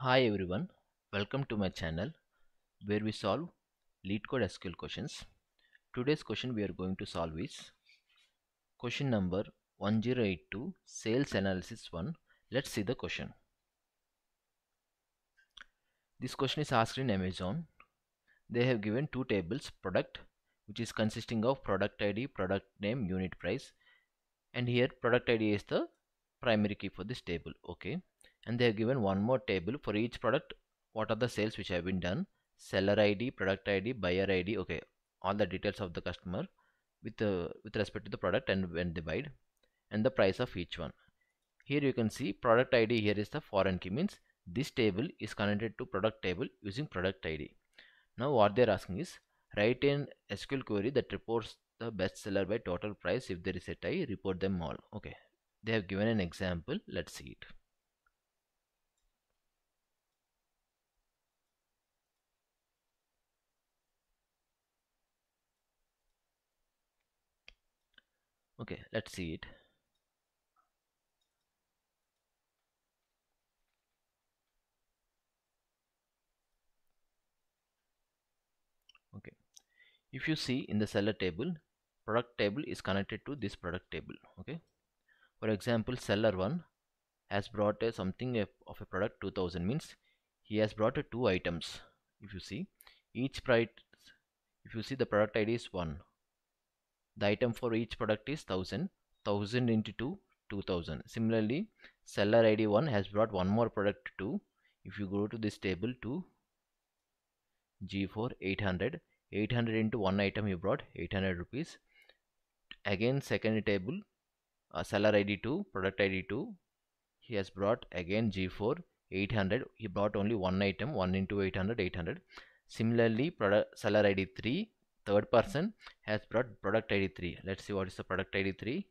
Hi everyone, welcome to my channel where we solve lead code SQL questions. Today's question we are going to solve is question number 1082 sales analysis 1. Let's see the question. This question is asked in Amazon. They have given two tables, product which is consisting of product ID, product name, unit price, and here product ID is the primary key for this table. Okay. And they have given one more table for each product. What are the sales which have been done? Seller ID, product ID, buyer ID. Okay, all the details of the customer with respect to the product and when they bought, and the price of each one. Here you can see product ID here is the foreign key, means this table is connected to product table using product ID. Now what they are asking is write an SQL query that reports the best seller by total price. If there is a tie, report them all. Okay, they have given an example. Let's see it. Okay, let's see it. Okay, if you see in the seller table, product table is connected to this product table. Okay, for example, seller 1 has brought a something of a product 2000, means he has brought two items. If you see each price, if you see the product ID is 1. The item for each product is 1000, 1000 into 2, 2000. Similarly, seller ID 1 has brought one more product 2. If you go to this table to G4, 800, 800 into one item you brought 800 rupees. Again, second table, seller ID 2, product ID 2. He has brought again G4, 800. He brought only one item, 1 into 800, 800. Similarly, seller ID 3. Third person has brought product ID 3. Let's see what is the product ID 3.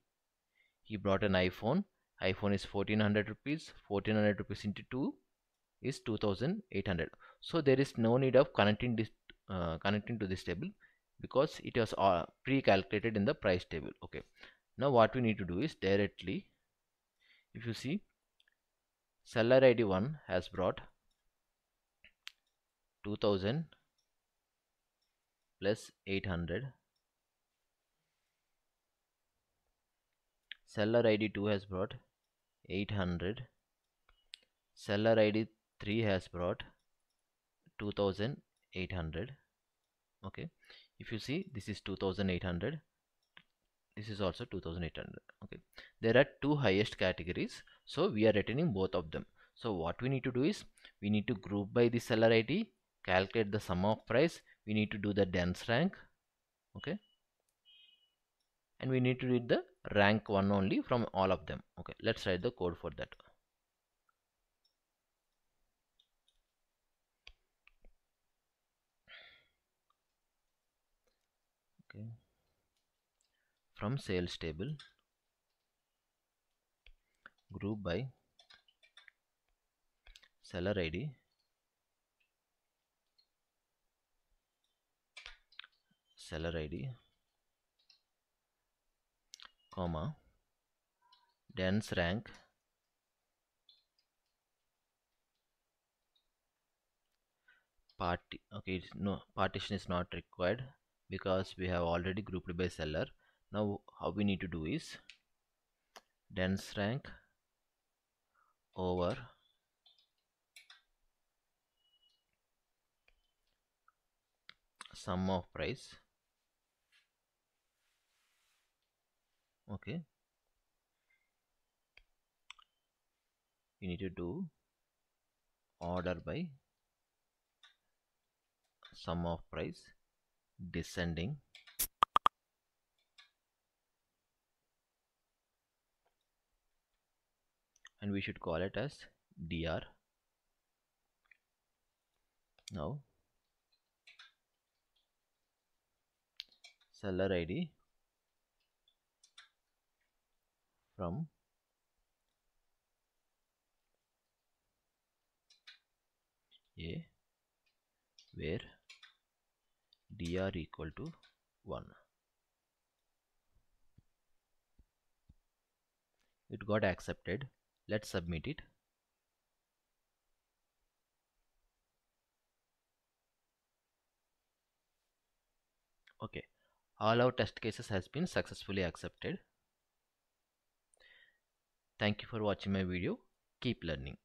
He brought an iPhone. iPhone is 1400 rupees. 1400 rupees into 2 is 2800. So there is no need of connecting to this table because it was pre-calculated in the price table. Okay. Now what we need to do is directly, if you see, seller ID 1 has brought 2000. Plus 800. Seller ID 2 has brought 800. Seller ID 3 has brought 2800. Okay, if you see, this is 2800. This is also 2800. Okay, there are two highest categories, so we are returning both of them. So what we need to do is we need to group by the seller ID, calculate the sum of price. We need to do the dense rank, okay, and we need to read the rank 1 only from all of them. Okay, let's write the code for that. Okay, from sales table, group by seller ID, seller ID, comma, dense rank, okay, no, partition is not required because we have already grouped by seller. Now how we need to do is dense rank over sum of price. Okay, we need to do order by sum of price descending. And we should call it as DR. Now seller ID from A where DR equal to 1. It got accepted. Let's submit it. Okay, all our test cases has been successfully accepted. Thank you for watching my video. Keep learning.